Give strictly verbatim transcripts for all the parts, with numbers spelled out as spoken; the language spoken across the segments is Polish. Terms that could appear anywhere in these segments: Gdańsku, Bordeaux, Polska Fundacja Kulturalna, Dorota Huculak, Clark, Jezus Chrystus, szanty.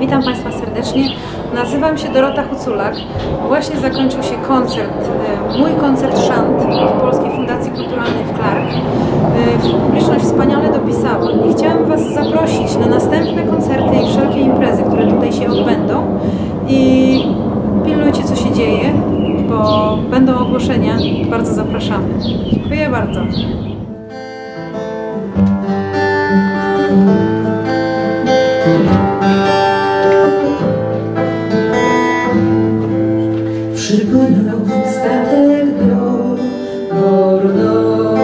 Witam Państwa serdecznie. Nazywam się Dorota Huculak. Właśnie zakończył się koncert, mój koncert Szanty w Polskiej Fundacji Kulturalnej w Clark. Publiczność wspaniale dopisała i chciałam Was zaprosić na następne koncerty i wszelkie imprezy, które tutaj się odbędą. I pilnujcie, co się dzieje, bo będą ogłoszenia. Bardzo zapraszamy. Dziękuję bardzo. Przypłynął statek do Bordeaux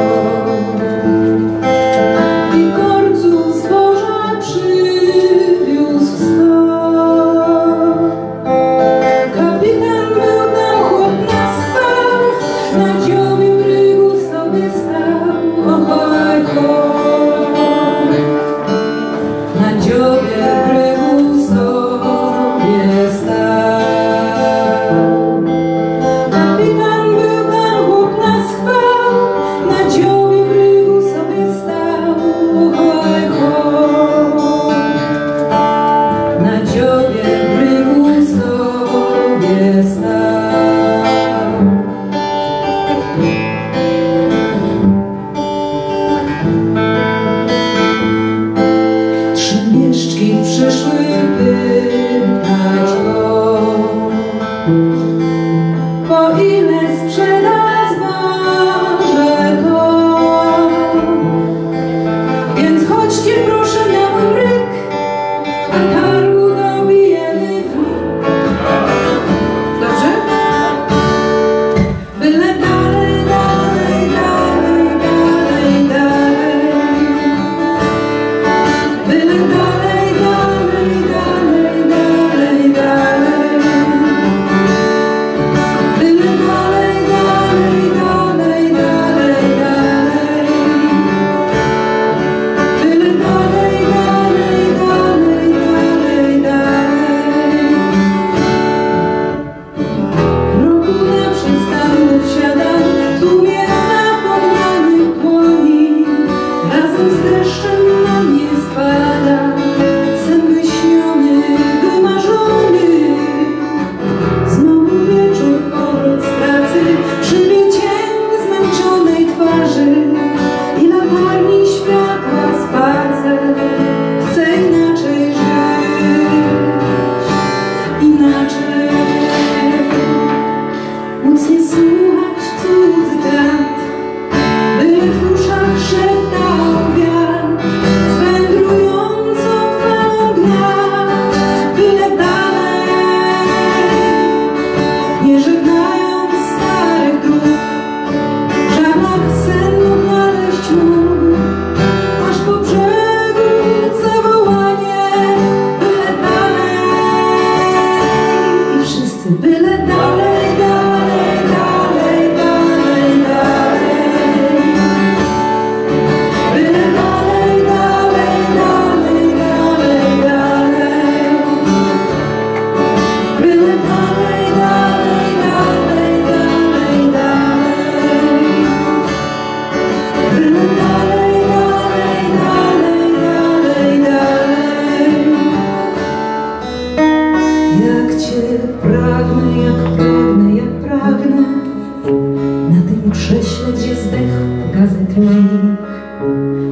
i korców zboża przywiózł sto. Kapitan był tam, chłop na spach, na dziobie brygu sobie stał, ohoj, chłop. Na dziobie brygu sobie stał.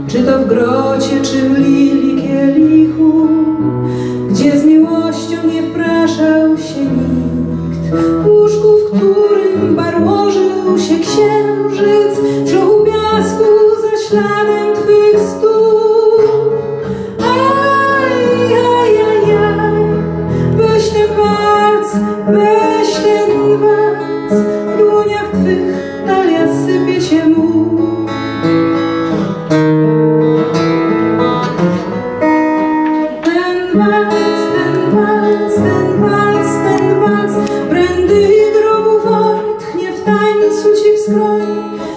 Czy to w grocie, czy w lili kielichu, gdzie z miłością nie wpraszał się nikt, w łóżku, w którym barłożył się księżyc, w brzuchu piasku za śladem twych stóp. Aj, aj, aj, aj, weź ten walc, weź ten walc, w dłoniach twych talia sypie się mu.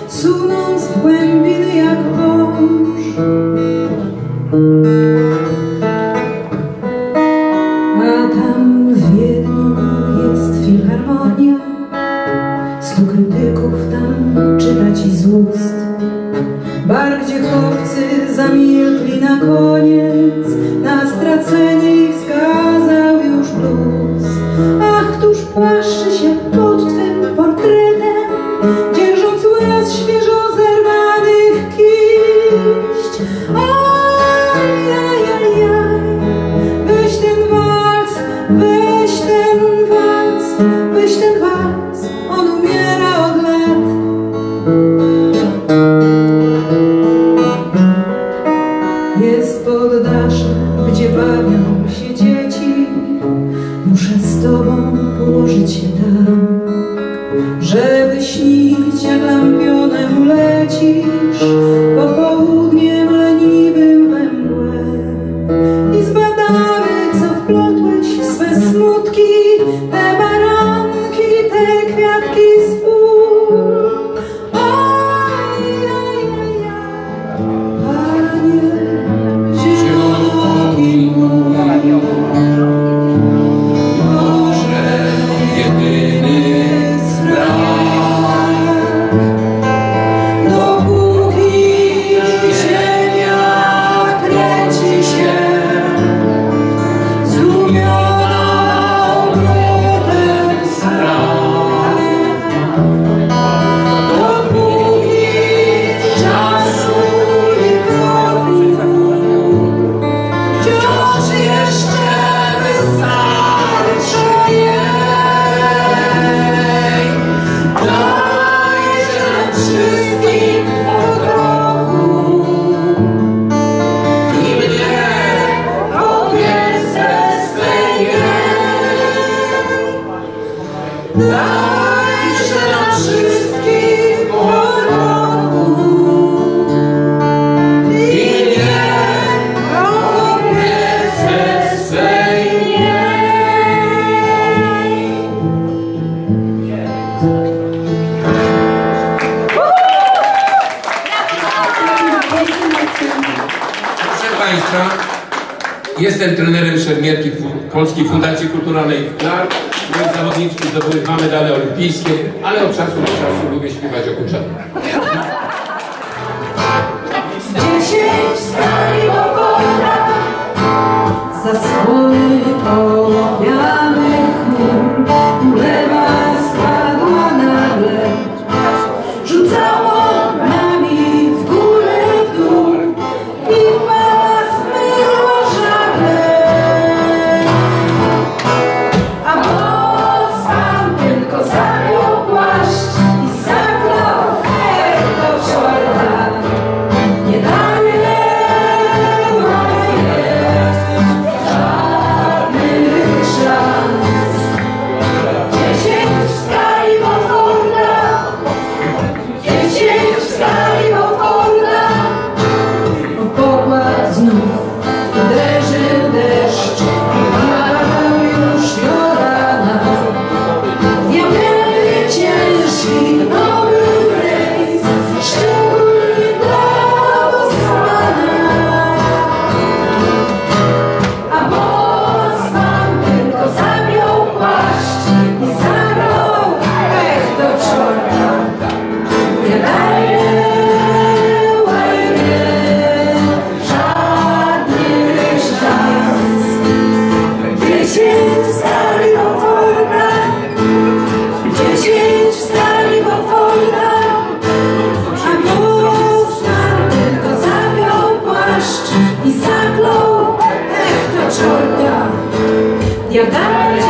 Sunąc w głębiny jak wąż. A tam w Wiedniu jest filharmonia, stu krytyków tam czyta ci z ust. Bar, gdzie chłopcy zamilkli na koniec, na stracenie ich skaza. Weź ten wals, weź ten wals, on umiera od lat. Jest poddasze, gdzie bawią się dzieci. Muszę z tobą położyć się tam, żeby śnić, jak lampionem lecisz po południem leniwym we mgłę. I zbadamy, co wplątłeś w swe smutki, te baranki, te kwiatki z pól. Oj, oj, oj, panie, zielonooki mój. Jestem trenerem szermierki Polskiej Fundacji Kulturalnej w Clark. Moje zawodniczki zdobyły dwa medale olimpijskie, ale od czasu do czasu lubię śpiewać o kurczakach. Dziesięć stali powoda za skóry ołowianych chmur. Ulewa spadła nagle, rzucało i zaklął, ech, do czorta. Ja dalej